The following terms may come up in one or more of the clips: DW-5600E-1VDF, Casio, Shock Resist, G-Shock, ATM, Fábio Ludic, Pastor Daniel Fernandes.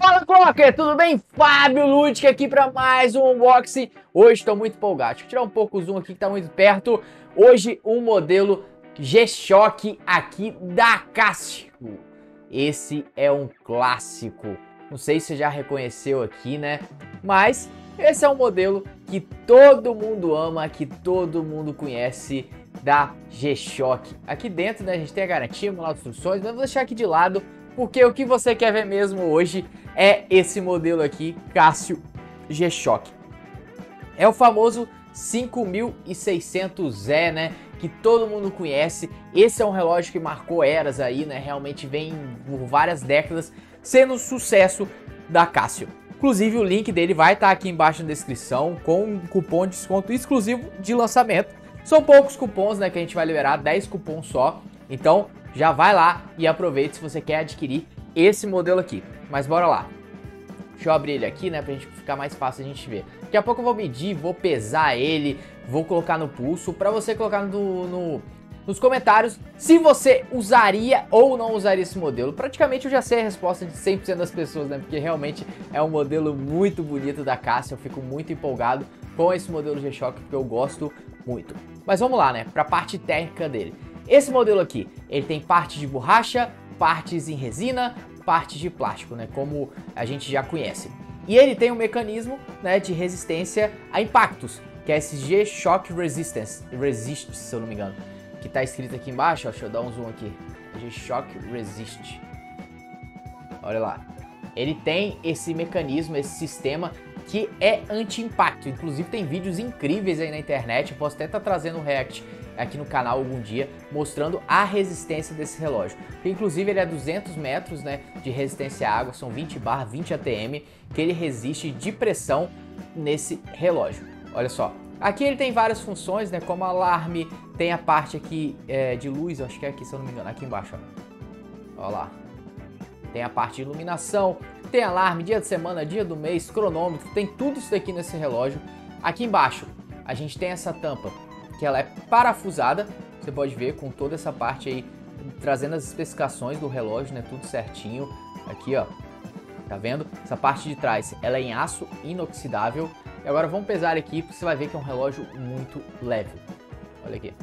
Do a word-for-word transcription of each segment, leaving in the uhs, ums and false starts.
Fala, Clocker! Tudo bem? Fábio Ludic aqui para mais um unboxing. Hoje estou muito empolgado. Deixa eu tirar um pouco o zoom aqui que está muito perto. Hoje um modelo G-Shock aqui da Casio. Esse é um clássico. Não sei se você já reconheceu aqui, né? Mas esse é um modelo que todo mundo ama, que todo mundo conhece da G-Shock. Aqui dentro, né, a gente tem a garantia, manual de instruções, mas vou deixar aqui de lado. Porque o que você quer ver mesmo hoje é esse modelo aqui, Casio G-Shock. É o famoso cinco mil e seiscentos E, né? Que todo mundo conhece. Esse é um relógio que marcou eras aí, né? Realmente vem por várias décadas sendo um sucesso da Casio. Inclusive o link dele vai estar aqui embaixo na descrição com um cupom de desconto exclusivo de lançamento. São poucos cupons, né? Que a gente vai liberar, dez cupons só. Então já vai lá e aproveita se você quer adquirir esse modelo aqui. Mas bora lá. Deixa eu abrir ele aqui, né, pra gente ficar mais fácil a gente ver. Daqui a pouco eu vou medir, vou pesar ele, vou colocar no pulso, pra você colocar no, no, nos comentários se você usaria ou não usaria esse modelo. Praticamente eu já sei a resposta de cem por cento das pessoas, né, porque realmente é um modelo muito bonito da Casio. Eu fico muito empolgado com esse modelo G-Shock, porque eu gosto muito. Mas vamos lá, né, pra parte técnica dele. Esse modelo aqui, ele tem parte de borracha, partes em resina, partes de plástico, né, como a gente já conhece. E ele tem um mecanismo, né, de resistência a impactos, que é esse G-Shock Resistance, Resist, se eu não me engano, que tá escrito aqui embaixo, ó, deixa eu dar um zoom aqui, G-Shock Resist. Olha lá, ele tem esse mecanismo, esse sistema que é anti-impacto, inclusive tem vídeos incríveis aí na internet, eu posso até estar trazendo um react aqui no canal algum dia, mostrando a resistência desse relógio. Inclusive ele é duzentos metros, né, de resistência à água, são vinte bar, vinte A T M, que ele resiste de pressão nesse relógio. Olha só, aqui ele tem várias funções, né, como alarme, tem a parte aqui é, de luz, acho que é aqui, se eu não me engano, aqui embaixo, ó. Olha lá. Tem a parte de iluminação, tem alarme, dia de semana, dia do mês, cronômetro, tem tudo isso daqui nesse relógio. Aqui embaixo a gente tem essa tampa, que ela é parafusada, você pode ver com toda essa parte aí, trazendo as especificações do relógio, né, tudo certinho. Aqui, ó, tá vendo? Essa parte de trás, ela é em aço inoxidável. E agora vamos pesar aqui, porque você vai ver que é um relógio muito leve. Olha aqui.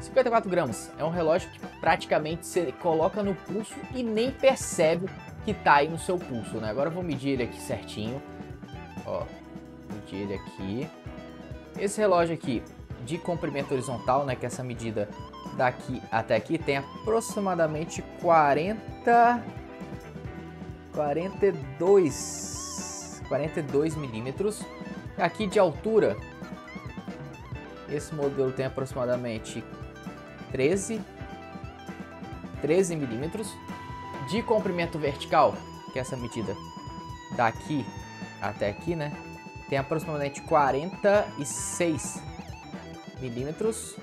cinquenta e quatro gramas, é um relógio que praticamente você coloca no pulso e nem percebe que tá aí no seu pulso, né? Agora eu vou medir ele aqui certinho, ó, medir ele aqui. Esse relógio aqui de comprimento horizontal, né, que é essa medida daqui até aqui, tem aproximadamente quarenta, quarenta e dois, quarenta e dois milímetros. Aqui de altura, esse modelo tem aproximadamente treze milímetros. De comprimento vertical, que é essa medida daqui até aqui, né, tem aproximadamente quarenta e seis milímetros,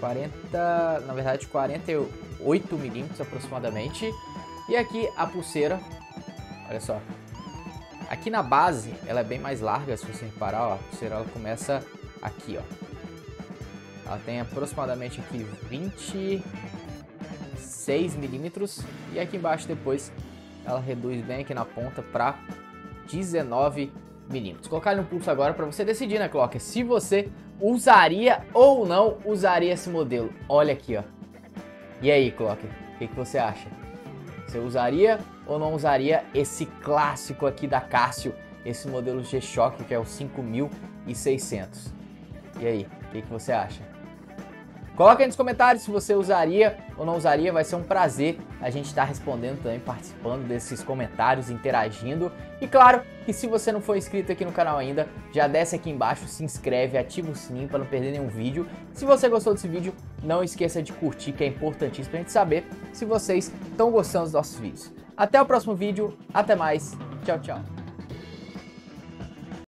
quarenta, na verdade quarenta e oito milímetros aproximadamente. E aqui a pulseira, olha só, aqui na base ela é bem mais larga, se você reparar, ó, a pulseira ela começa aqui, ó. Ela tem aproximadamente aqui vinte e seis milímetros e aqui embaixo depois ela reduz bem aqui na ponta para dezenove milímetros. Colocar no pulso agora para você decidir, né, Clocker, se você usaria ou não usaria esse modelo. Olha aqui, ó. E aí, Clocker, o que, que você acha? Você usaria ou não usaria esse clássico aqui da Casio, esse modelo G-Shock que é o cinco mil e seiscentos? E aí, o que, que você acha? Coloca aí nos comentários se você usaria ou não usaria, vai ser um prazer a gente estar respondendo também, participando desses comentários, interagindo. E claro que se você não for inscrito aqui no canal ainda, já desce aqui embaixo, se inscreve, ativa o sininho para não perder nenhum vídeo. Se você gostou desse vídeo, não esqueça de curtir, que é importantíssimo para a gente saber se vocês estão gostando dos nossos vídeos. Até o próximo vídeo, até mais, tchau, tchau.